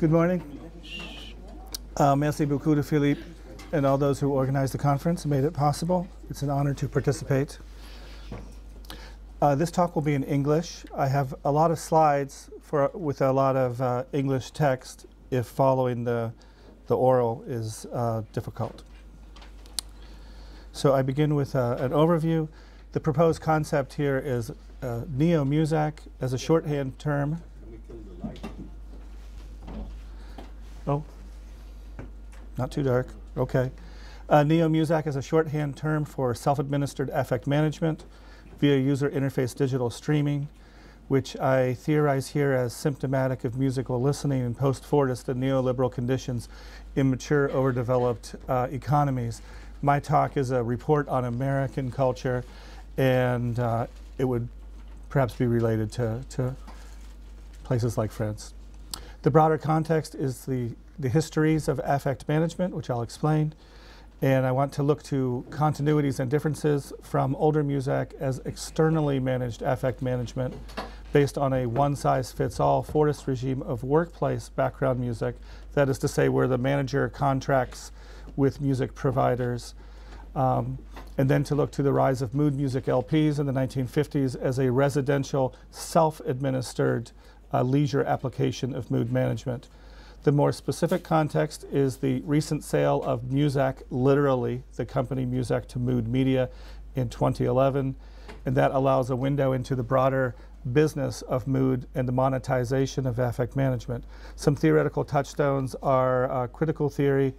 Good morning. Merci beaucoup to Philippe and all those who organized the conference and made it possible. It's an honor to participate. This talk will be in English. I have a lot of slides with a lot of English text if following the oral is difficult. So I begin with an overview. The proposed concept here is Neo-Muzak as a shorthand term. Oh, not too dark. Okay. Neo-Muzak is a shorthand term for self-administered affect management via user interface digital streaming, which I theorize here as symptomatic of musical listening in post-Fordist and neoliberal conditions in mature, overdeveloped economies. My talk is a report on American culture, and it would perhaps be related to places like France. The broader context is the histories of affect management, which I'll explain, and I want to look to continuities and differences from older Muzak as externally managed affect management based on a one-size-fits-all Fordist regime of workplace background Muzak, that is to say where the manager contracts with music providers, and then to look to the rise of mood music LPs in the 1950s as a residential, self-administered leisure application of mood management. The more specific context is the recent sale of Muzak, literally the company Muzak, to Mood Media in 2011, and that allows a window into the broader business of mood and the monetization of affect management. Some theoretical touchstones are critical theory,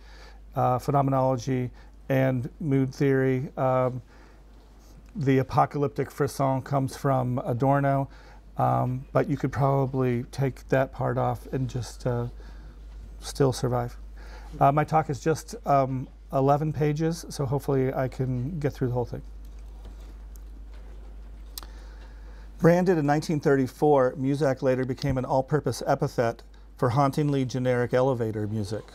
phenomenology, and mood theory. The apocalyptic frisson comes from Adorno, but you could probably take that part off and just still survive. My talk is just 11 pages, so hopefully I can get through the whole thing. Branded in 1934, Muzak later became an all-purpose epithet for hauntingly generic elevator music.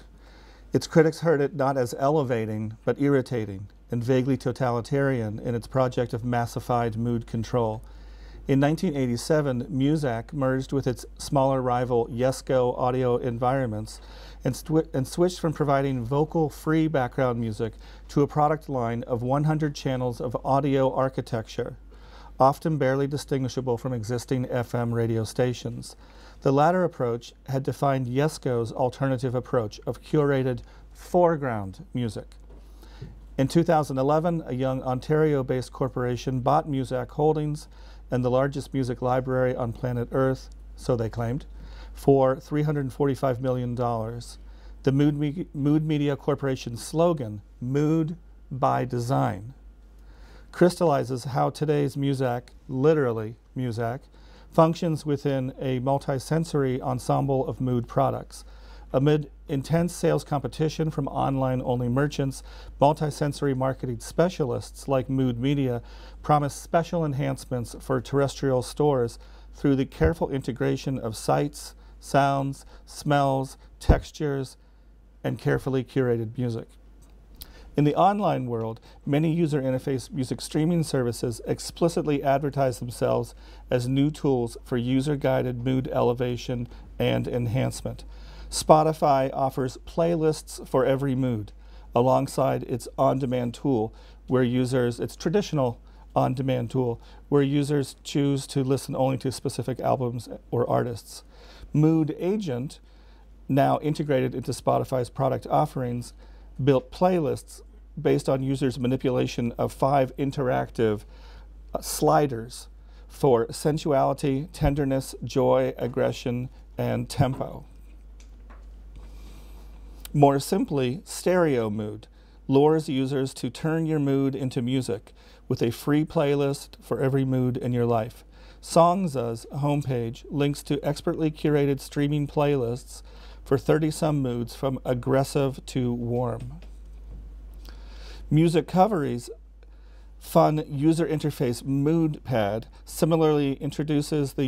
Its critics heard it not as elevating, but irritating and vaguely totalitarian in its project of massified mood control. In 1987, Muzak merged with its smaller rival Yesco Audio Environments and switched from providing vocal-free background music to a product line of 100 channels of audio architecture, often barely distinguishable from existing FM radio stations. The latter approach had defined Yesco's alternative approach of curated foreground music. In 2011, a young Ontario-based corporation bought Muzak Holdings and the largest music library on planet Earth, so they claimed, for $345 million. The Mood Media Corporation's slogan, "Mood by Design," crystallizes how today's Muzak, literally Muzak, functions within a multi-sensory ensemble of mood products. Amid intense sales competition from online-only merchants, multi-sensory marketing specialists like Mood Media promise special enhancements for terrestrial stores through the careful integration of sights, sounds, smells, textures, and carefully curated music. In the online world, many user interface music streaming services explicitly advertise themselves as new tools for user-guided mood elevation and enhancement. Spotify offers playlists for every mood alongside its on-demand tool where users, its traditional on-demand tool, where users choose to listen only to specific albums or artists. Mood Agent, now integrated into Spotify's product offerings, built playlists based on users' manipulation of 5 interactive sliders for sensuality, tenderness, joy, aggression, and tempo. More simply, Stereo Mood lures users to turn your mood into music with a free playlist for every mood in your life. Songza's homepage links to expertly curated streaming playlists for 30-some moods from aggressive to warm. Muzikovery's fun user interface mood pad similarly instructs the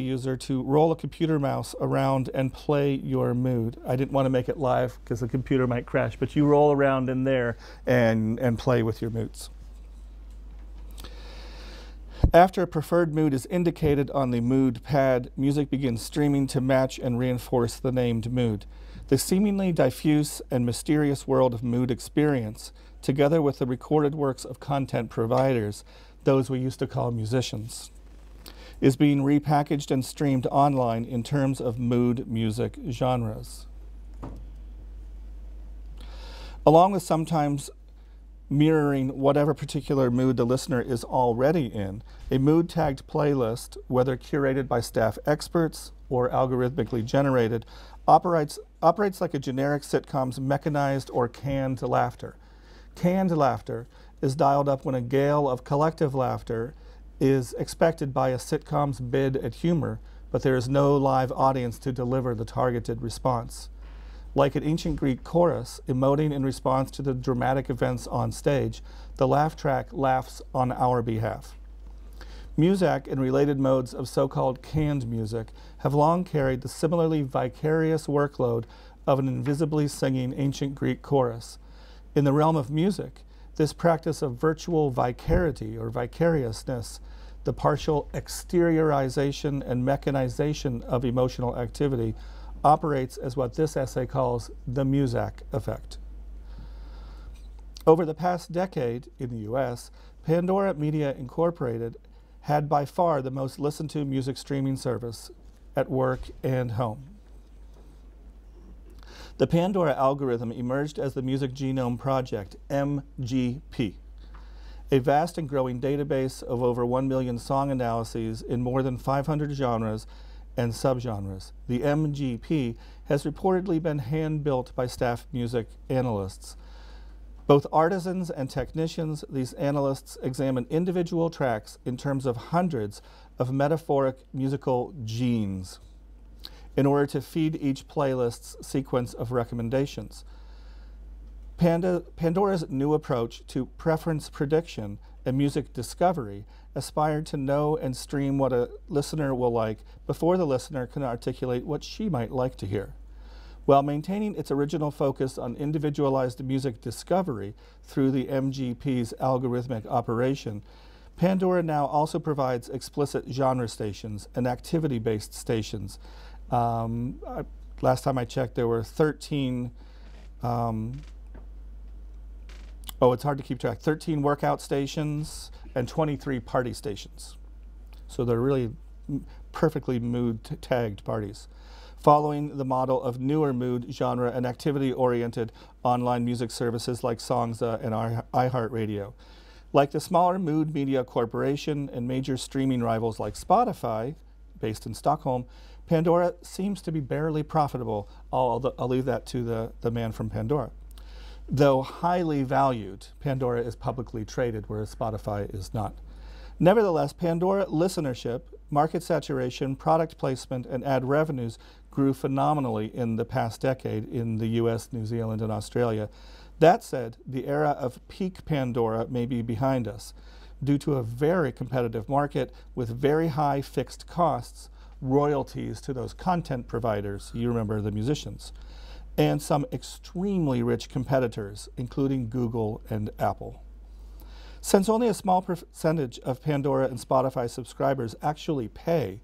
user to roll a computer mouse around and play your mood. I didn't want to make it live because the computer might crash, but you roll around in there and play with your moods. After a preferred mood is indicated on the mood pad, music begins streaming to match and reinforce the named mood. The seemingly diffuse and mysterious world of mood experience, together with the recorded works of content providers, those we used to call musicians, is being repackaged and streamed online in terms of mood music genres. Along with sometimes mirroring whatever particular mood the listener is already in, a mood-tagged playlist, whether curated by staff experts or algorithmically generated, operates like a generic sitcom's mechanized or canned laughter. Canned laughter is dialed up when a gale of collective laughter is expected by a sitcom's bid at humor, but there is no live audience to deliver the targeted response. Like an ancient Greek chorus, emoting in response to the dramatic events on stage, the laugh track laughs on our behalf. Muzak and related modes of so-called canned music have long carried the similarly vicarious workload of an invisibly singing ancient Greek chorus. In the realm of music, this practice of virtual vicarity or vicariousness, the partial exteriorization and mechanization of emotional activity, operates as what this essay calls the Muzak effect. Over the past decade in the US, Pandora Media Incorporated had by far the most listened to music streaming service at work and home. The Pandora algorithm emerged as the Music Genome Project, MGP, a vast and growing database of over 1 million song analyses in more than 500 genres and subgenres. The MGP has reportedly been hand-built by staff music analysts. Both artisans and technicians, these analysts examine individual tracks in terms of hundreds of metaphoric musical genes in order to feed each playlist's sequence of recommendations. Pandora's new approach to preference prediction and music discovery aspired to know and stream what a listener will like before the listener can articulate what she might like to hear. While maintaining its original focus on individualized music discovery through the MGP's algorithmic operation, Pandora now also provides explicit genre stations and activity-based stations. Last time I checked, there were 13 oh, it's hard to keep track. 13 workout stations and 23 party stations. So they're really perfectly mood-tagged parties, following the model of newer mood, genre, and activity-oriented online music services like Songza and iHeartRadio. Like the smaller Mood Media Corporation and major streaming rivals like Spotify, based in Stockholm, Pandora seems to be barely profitable. I'll leave that to the man from Pandora. Though highly valued, Pandora is publicly traded, whereas Spotify is not. Nevertheless, Pandora listenership, market saturation, product placement, and ad revenues grew phenomenally in the past decade in the US, New Zealand, and Australia. That said, the era of peak Pandora may be behind us. Due to a very competitive market with very high fixed costs, royalties to those content providers, you remember the musicians, and some extremely rich competitors, including Google and Apple. Since only a small percentage of Pandora and Spotify subscribers actually pay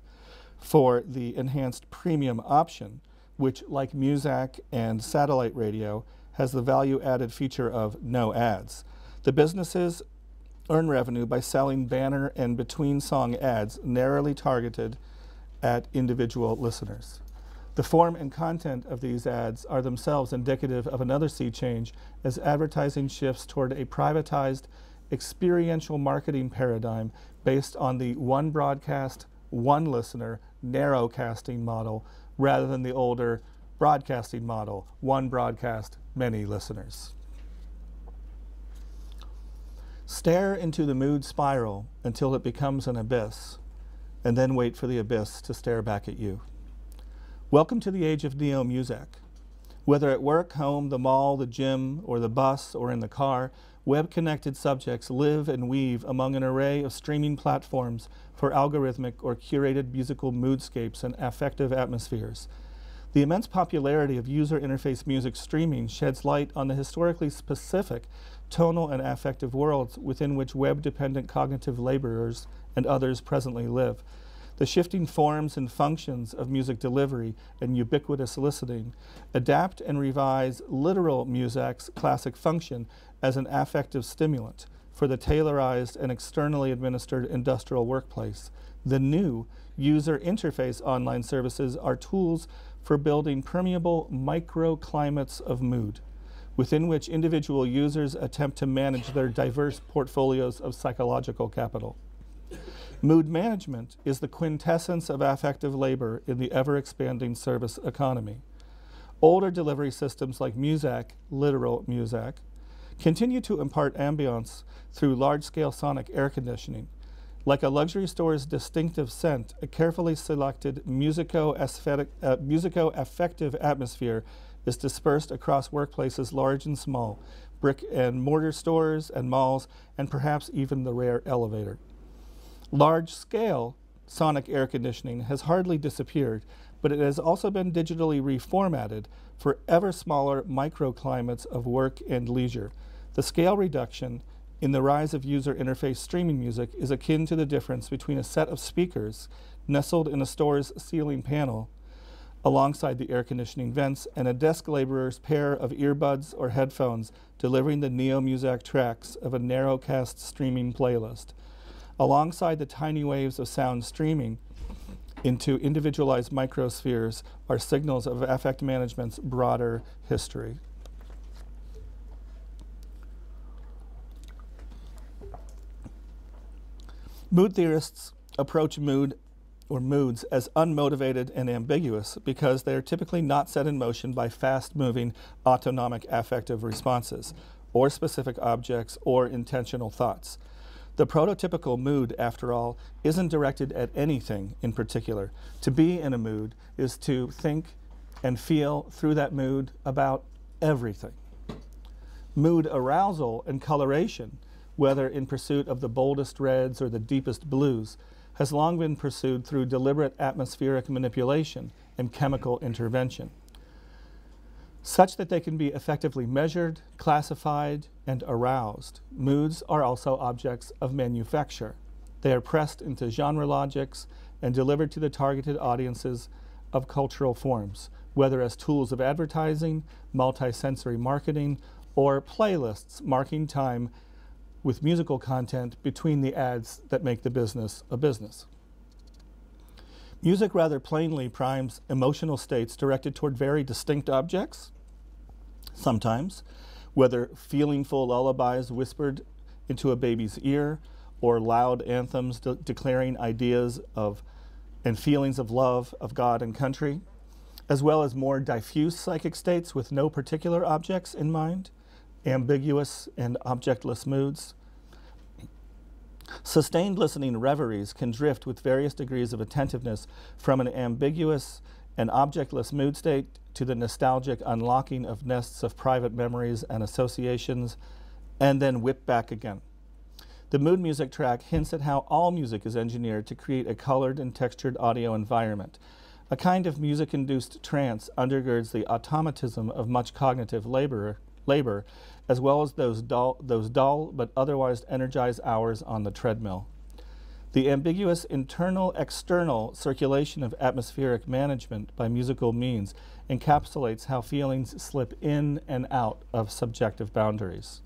for the enhanced premium option, which, like Muzak and satellite radio, has the value-added feature of no ads, the businesses earn revenue by selling banner and between-song ads narrowly targeted at individual listeners. The form and content of these ads are themselves indicative of another sea change as advertising shifts toward a privatized, experiential marketing paradigm based on the one broadcast, one listener, narrow casting model, rather than the older broadcasting model, one broadcast, many listeners. Stare into the mood spiral until it becomes an abyss, and then wait for the abyss to stare back at you. Welcome to the age of Neo-Muzak. Whether at work, home, the mall, the gym, or the bus, or in the car, web-connected subjects live and weave among an array of streaming platforms for algorithmic or curated musical moodscapes and affective atmospheres. The immense popularity of user interface music streaming sheds light on the historically specific tonal and affective worlds within which web-dependent cognitive laborers and others presently live. The shifting forms and functions of music delivery and ubiquitous listening adapt and revise literal Muzak's classic function as an affective stimulant for the tailorized and externally administered industrial workplace. The new user interface online services are tools for building permeable microclimates of mood, within which individual users attempt to manage their diverse portfolios of psychological capital. Mood management is the quintessence of affective labor in the ever-expanding service economy. Older delivery systems like Muzak, literal Muzak, continue to impart ambience through large-scale sonic air conditioning. Like a luxury store's distinctive scent, a carefully selected musico-affective atmosphere is dispersed across workplaces large and small, brick and mortar stores and malls, and perhaps even the rare elevator. Large-scale sonic air conditioning has hardly disappeared, but it has also been digitally reformatted for ever smaller microclimates of work and leisure. The scale reduction in the rise of user interface streaming music is akin to the difference between a set of speakers nestled in a store's ceiling panel alongside the air conditioning vents and a desk laborer's pair of earbuds or headphones delivering the Neo-Muzak tracks of a narrowcast streaming playlist. Alongside the tiny waves of sound streaming into individualized microspheres are signals of affect management's broader history. Mood theorists approach mood or moods as unmotivated and ambiguous because they are typically not set in motion by fast-moving autonomic affective responses or specific objects or intentional thoughts. The prototypical mood, after all, isn't directed at anything in particular. To be in a mood is to think and feel through that mood about everything. Mood arousal and coloration, whether in pursuit of the boldest reds or the deepest blues, has long been pursued through deliberate atmospheric manipulation and chemical intervention, such that they can be effectively measured, classified, and aroused. Moods are also objects of manufacture. They are pressed into genre logics and delivered to the targeted audiences of cultural forms, whether as tools of advertising, multisensory marketing, or playlists marking time with musical content between the ads that make the business a business. Music rather plainly primes emotional states directed toward very distinct objects, sometimes, whether feelingful lullabies whispered into a baby's ear or loud anthems declaring ideas of and feelings of love of God and country, as well as more diffuse psychic states with no particular objects in mind, ambiguous and objectless moods. Sustained listening reveries can drift with various degrees of attentiveness from an ambiguous and objectless mood state to the nostalgic unlocking of nests of private memories and associations, and then whip back again. The mood music track hints at how all music is engineered to create a colored and textured audio environment. A kind of music-induced trance undergirds the automatism of much cognitive labor, as well as those dull but otherwise energized hours on the treadmill. The ambiguous internal-external circulation of atmospheric management by musical means encapsulates how feelings slip in and out of subjective boundaries.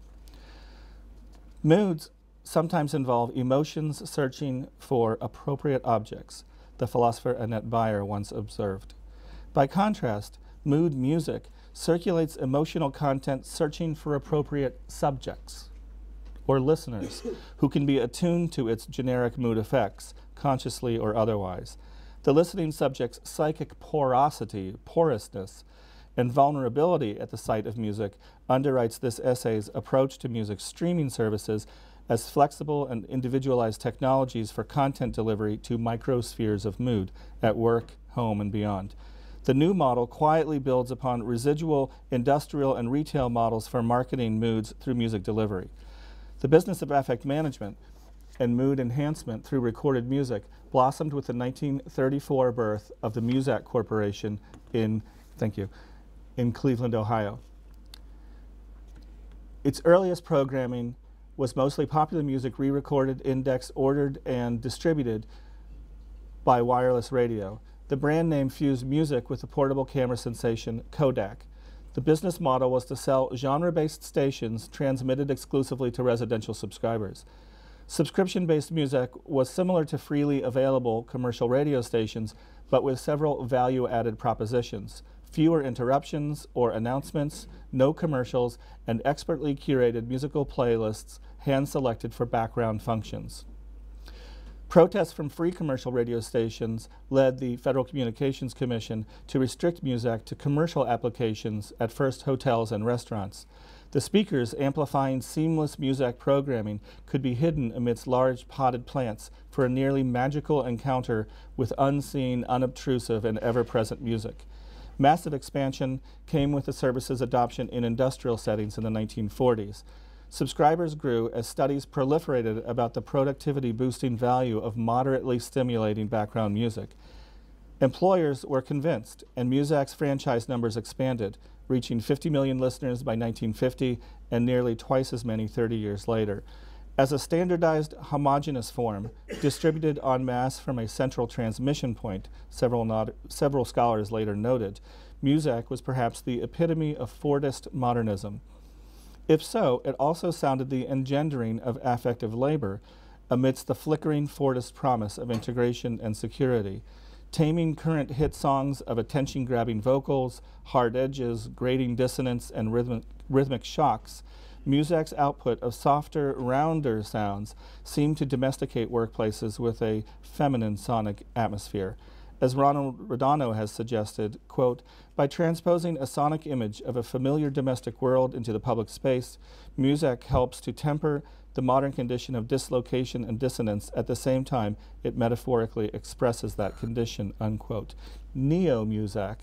Moods sometimes involve emotions searching for appropriate objects, the philosopher Annette Baier once observed. By contrast, mood music circulates emotional content searching for appropriate subjects or listeners who can be attuned to its generic mood effects, consciously or otherwise. The listening subject's psychic porousness, and vulnerability at the sight of music underwrites this essay's approach to music streaming services as flexible and individualized technologies for content delivery to microspheres of mood at work, home, and beyond. The new model quietly builds upon residual industrial and retail models for marketing moods through music delivery. The business of affect management and mood enhancement through recorded music blossomed with the 1934 birth of the Muzak Corporation in Thank you. In Cleveland, Ohio. Its earliest programming was mostly popular music re-recorded, indexed, ordered, and distributed by wireless radio. The brand name fused music with the portable camera sensation Kodak. The business model was to sell genre-based stations transmitted exclusively to residential subscribers. Subscription-based music was similar to freely available commercial radio stations, but with several value-added propositions. Fewer interruptions or announcements, no commercials, and expertly curated musical playlists hand-selected for background functions. Protests from free commercial radio stations led the Federal Communications Commission to restrict Muzak to commercial applications, at first hotels and restaurants. The speakers amplifying seamless Muzak programming could be hidden amidst large potted plants for a nearly magical encounter with unseen, unobtrusive, and ever-present music. Massive expansion came with the service's adoption in industrial settings in the 1940s. Subscribers grew as studies proliferated about the productivity-boosting value of moderately stimulating background music. Employers were convinced, and Muzak's franchise numbers expanded, reaching 50 million listeners by 1950 and nearly twice as many 30 years later. As a standardized, homogeneous form, distributed en masse from a central transmission point, several scholars later noted, Muzak was perhaps the epitome of Fordist modernism. If so, it also sounded the engendering of affective labor amidst the flickering Fordist promise of integration and security, taming current hit songs of attention-grabbing vocals, hard edges, grating dissonance, and rhythmic shocks. Muzak's output of softer, rounder sounds seemed to domesticate workplaces with a feminine sonic atmosphere. As Ronald Rodano has suggested, quote, by transposing a sonic image of a familiar domestic world into the public space, Muzak helps to temper the modern condition of dislocation and dissonance. At the same time, it metaphorically expresses that condition, unquote. Neo-Muzak,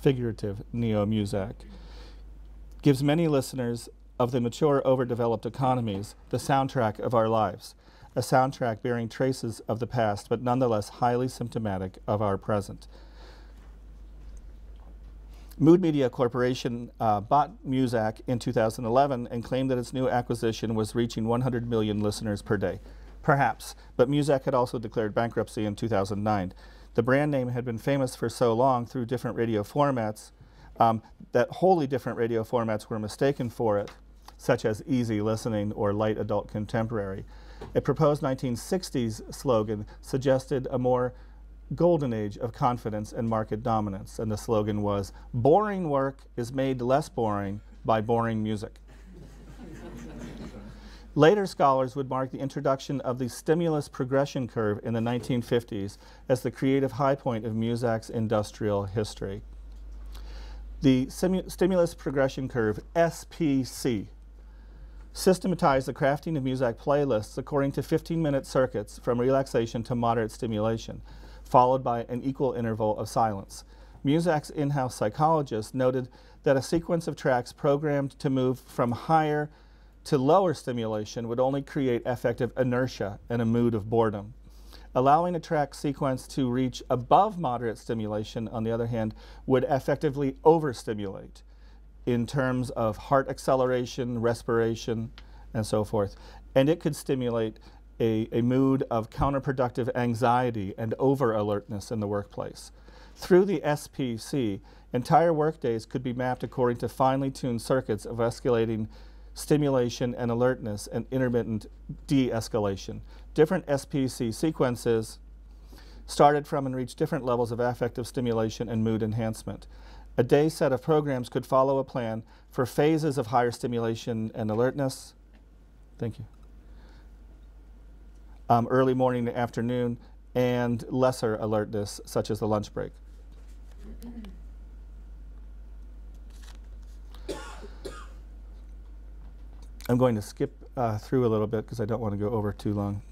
figurative Neo-Muzak, gives many listeners of the mature, overdeveloped economies the soundtrack of our lives, a soundtrack bearing traces of the past, but nonetheless highly symptomatic of our present. Mood Media Corporation bought Muzak in 2011 and claimed that its new acquisition was reaching 100 million listeners per day. Perhaps, but Muzak had also declared bankruptcy in 2009. The brand name had been famous for so long through different radio formats, that wholly different radio formats were mistaken for it, such as easy listening or light adult contemporary. A proposed 1960s slogan suggested a more golden age of confidence and market dominance, and the slogan was, boring work is made less boring by boring music. Later scholars would mark the introduction of the stimulus progression curve in the 1950s as the creative high point of Muzak's industrial history. The stimulus progression curve, SPC, systematized the crafting of Muzak playlists according to 15-minute circuits from relaxation to moderate stimulation, followed by an equal interval of silence. Muzak's in-house psychologist noted that a sequence of tracks programmed to move from higher to lower stimulation would only create affective inertia and a mood of boredom. Allowing a track sequence to reach above moderate stimulation, on the other hand, would effectively overstimulate in terms of heart acceleration, respiration, and so forth. And it could stimulate a mood of counterproductive anxiety and over-alertness in the workplace. Through the SPC, entire workdays could be mapped according to finely tuned circuits of escalating stimulation and alertness and intermittent de-escalation. Different SPC sequences started from and reached different levels of affective stimulation and mood enhancement. A day set of programs could follow a plan for phases of higher stimulation and alertness. Thank you. Early morning and afternoon, and lesser alertness, such as the lunch break. I'm going to skip through a little bit because I don't want to go over too long.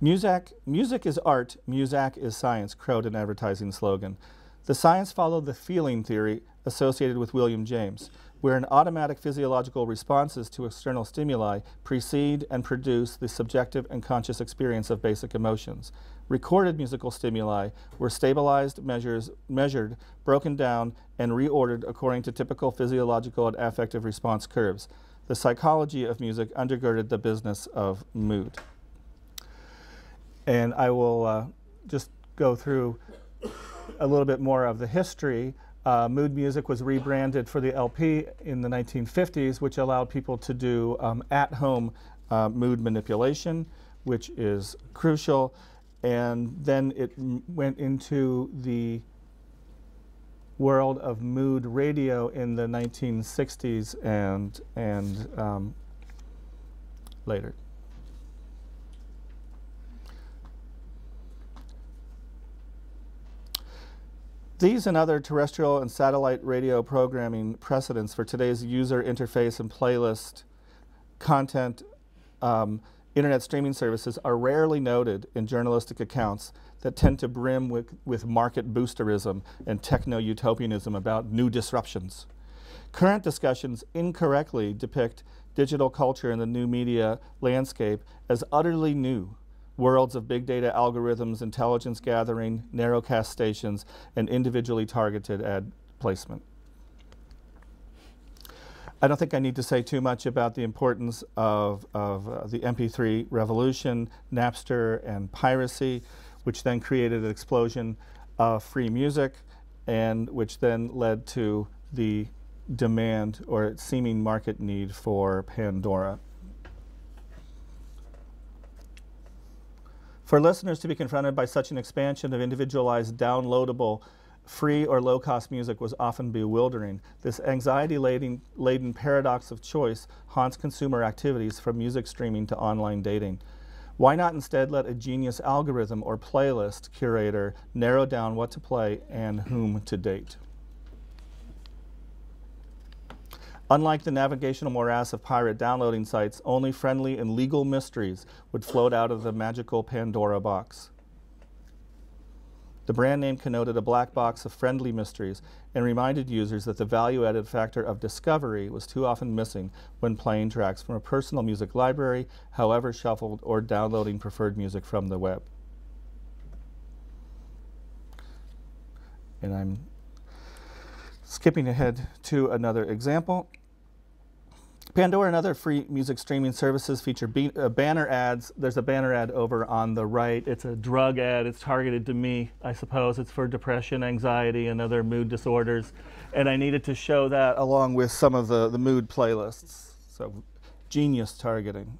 Music is art, Muzak is science, crowed an advertising slogan. The science followed the feeling theory associated with William James. wherein automatic physiological responses to external stimuli precede and produce the subjective and conscious experience of basic emotions. Recorded musical stimuli were stabilized, measured, broken down, and reordered according to typical physiological and affective response curves. The psychology of music undergirded the business of mood. And I will just go through a little bit more of the history. Mood music was rebranded for the LP in the 1950s, which allowed people to do at-home mood manipulation, which is crucial. And then it went into the world of mood radio in the 1960s and later. These and other terrestrial and satellite radio programming precedents for today's user interface and playlist content internet streaming services are rarely noted in journalistic accounts that tend to brim with market boosterism and techno-utopianism about new disruptions. Current discussions incorrectly depict digital culture in the new media landscape as utterly new worlds of big data algorithms, intelligence gathering, narrowcast stations, and individually targeted ad placement. I don't think I need to say too much about the importance of the MP3 revolution, Napster, and piracy, which then created an explosion of free music, and which then led to the demand or seeming market need for Pandora. For listeners to be confronted by such an expansion of individualized, downloadable, free or low-cost music was often bewildering. This anxiety-laden paradox of choice haunts consumer activities from music streaming to online dating. Why not instead let a genius algorithm or playlist curator narrow down what to play and whom to date? Unlike the navigational morass of pirate downloading sites, only friendly and legal mysteries would float out of the magical Pandora box. The brand name connoted a black box of friendly mysteries and reminded users that the value-added factor of discovery was too often missing when playing tracks from a personal music library, however shuffled, or downloading preferred music from the web. And I'm skipping ahead to another example. Pandora and other free music streaming services feature banner ads. There's a banner ad over on the right. It's a drug ad. It's targeted to me, I suppose. It's for depression, anxiety, and other mood disorders. And I needed to show that along with some of the mood playlists. So genius targeting.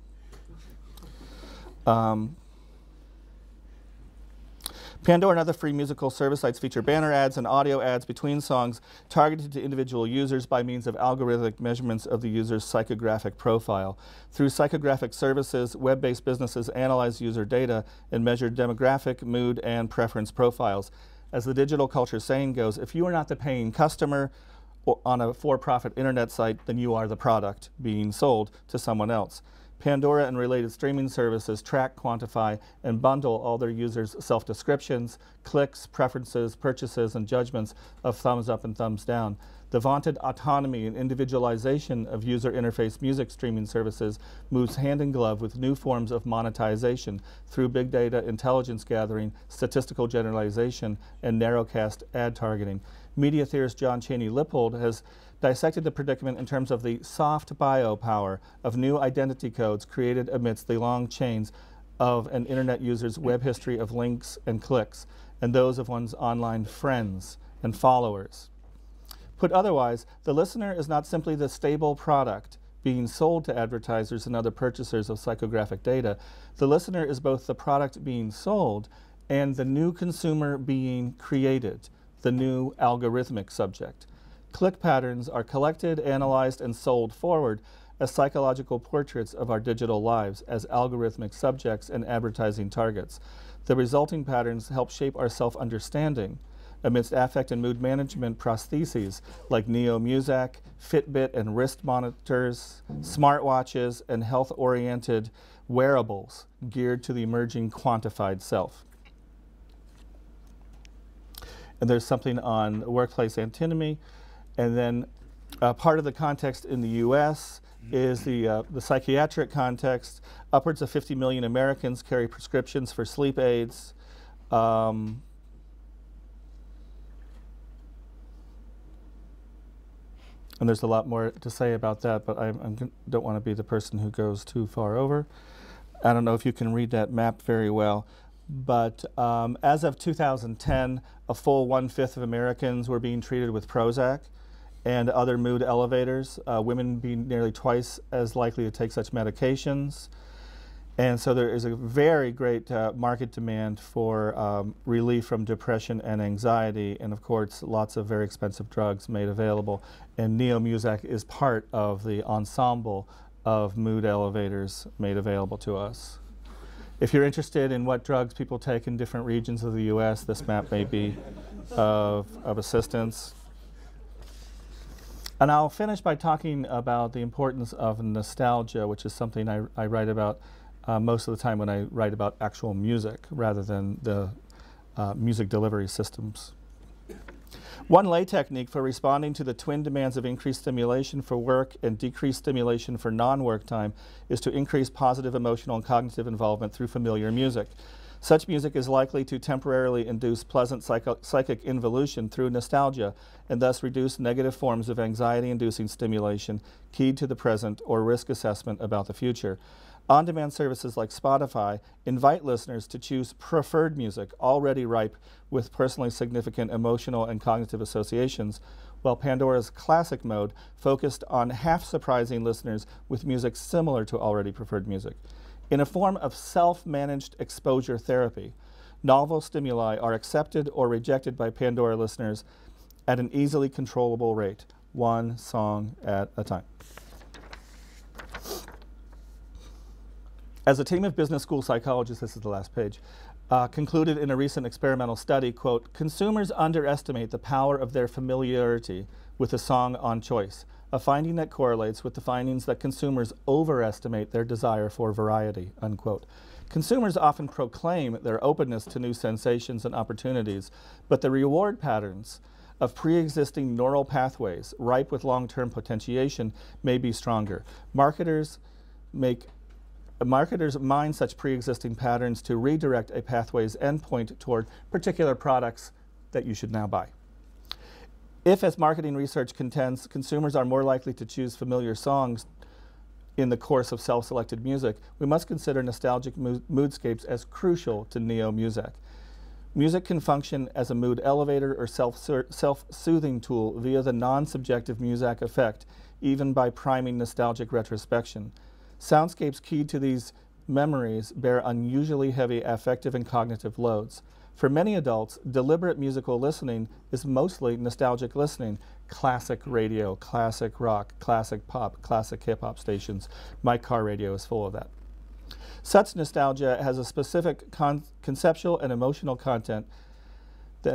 Pandora and other free musical service sites feature banner ads and audio ads between songs targeted to individual users by means of algorithmic measurements of the user's psychographic profile. Through psychographic services, web-based businesses analyze user data and measure demographic, mood, and preference profiles. As the digital culture saying goes, if you are not the paying customer on a for-profit internet site, then you are the product being sold to someone else. Pandora and related streaming services track, quantify, and bundle all their users' self-descriptions, clicks, preferences, purchases, and judgments of thumbs up and thumbs down. The vaunted autonomy and individualization of user interface music streaming services moves hand in glove with new forms of monetization through big data intelligence gathering, statistical generalization, and narrowcast ad targeting. Media theorist John Cheney-Lippold has dissected the predicament in terms of the soft biopower of new identity codes created amidst the long chains of an internet user's web history of links and clicks, and those of one's online friends and followers. Put otherwise, the listener is not simply the stable product being sold to advertisers and other purchasers of psychographic data. The listener is both the product being sold and the new consumer being created, the new algorithmic subject. Click patterns are collected, analyzed, and sold forward as psychological portraits of our digital lives as algorithmic subjects and advertising targets. The resulting patterns help shape our self-understanding amidst affect and mood management prostheses like Neo-Muzak, Fitbit and wrist monitors, smartwatches, and health-oriented wearables geared to the emerging quantified self. And there's something on workplace antinomy. And then Part of the context in the U.S. is the psychiatric context. Upwards of 50 million Americans carry prescriptions for sleep aids. And there's a lot more to say about that, but I don't want to be the person who goes too far over. I don't know if you can read that map very well, but as of 2010, a full 1/5 of Americans were being treated with Prozac and other mood elevators, women being nearly twice as likely to take such medications. And so there is a very great market demand for relief from depression and anxiety, and of course lots of very expensive drugs made available. And Neo-Muzak is part of the ensemble of mood elevators made available to us. If you're interested in what drugs people take in different regions of the U.S., this map may be of assistance. And I'll finish by talking about the importance of nostalgia, which is something I write about most of the time when I write about actual music rather than the music delivery systems. One lay technique for responding to the twin demands of increased stimulation for work and decreased stimulation for non-work time is to increase positive emotional and cognitive involvement through familiar music. Such music is likely to temporarily induce pleasant psychic involution through nostalgia and thus reduce negative forms of anxiety-inducing stimulation keyed to the present or risk assessment about the future. On-demand services like Spotify invite listeners to choose preferred music already ripe with personally significant emotional and cognitive associations, while Pandora's classic mode focused on half-surprising listeners with music similar to already preferred music. In a form of self-managed exposure therapy, novel stimuli are accepted or rejected by Pandora listeners at an easily controllable rate, one song at a time. As a team of business school psychologists, this is the last page, concluded in a recent experimental study, quote, consumers underestimate the power of their familiarity with a song on choice, a finding that correlates with the findings that consumers overestimate their desire for variety, unquote. Consumers often proclaim their openness to new sensations and opportunities, but the reward patterns of pre-existing neural pathways ripe with long-term potentiation may be stronger. Marketers mine such pre-existing patterns to redirect a pathway's endpoint toward particular products that you should now buy. If, as marketing research contends, consumers are more likely to choose familiar songs in the course of self-selected music, we must consider nostalgic moodscapes as crucial to Neo-Muzak. Music can function as a mood elevator or self-soothing tool via the non-subjective Muzak effect, even by priming nostalgic retrospection. Soundscapes keyed to these memories bear unusually heavy affective and cognitive loads. For many adults, deliberate musical listening is mostly nostalgic listening. Classic radio, classic rock, classic pop, classic hip-hop stations. My car radio is full of that. Such nostalgia has a specific conceptual and emotional content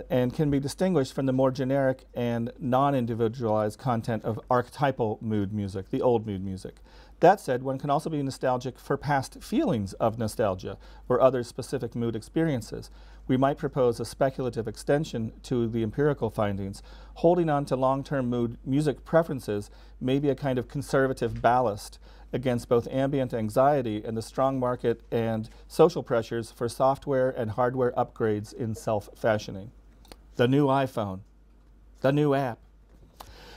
and can be distinguished from the more generic and non-individualized content of archetypal mood music, the old mood music. That said, one can also be nostalgic for past feelings of nostalgia or other specific mood experiences. We might propose a speculative extension to the empirical findings. Holding on to long-term mood music preferences may be a kind of conservative ballast against both ambient anxiety and the strong market and social pressures for software and hardware upgrades in self-fashioning. The new iPhone, the new app.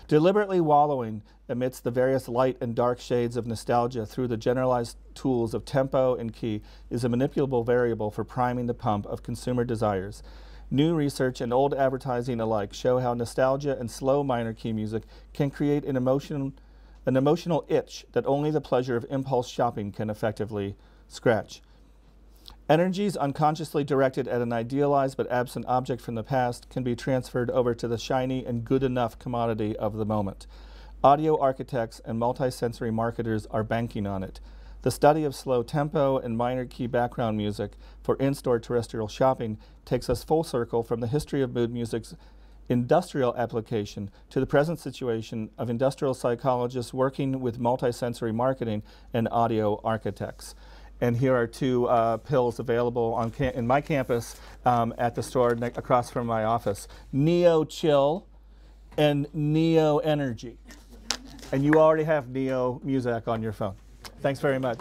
Deliberately wallowing amidst the various light and dark shades of nostalgia through the generalized tools of tempo and key is a manipulable variable for priming the pump of consumer desires. New research and old advertising alike show how nostalgia and slow minor key music can create an emotional itch that only the pleasure of impulse shopping can effectively scratch. Energies unconsciously directed at an idealized but absent object from the past can be transferred over to the shiny and good enough commodity of the moment. Audio architects and multisensory marketers are banking on it. The study of slow tempo and minor key background music for in-store terrestrial shopping takes us full circle from the history of mood music's industrial application to the present situation of industrial psychologists working with multisensory marketing and audio architects. And here are two pills available on in my campus at the store across from my office. Neo Chill and Neo Energy. and you already have Neo-Muzak on your phone. Thanks very much.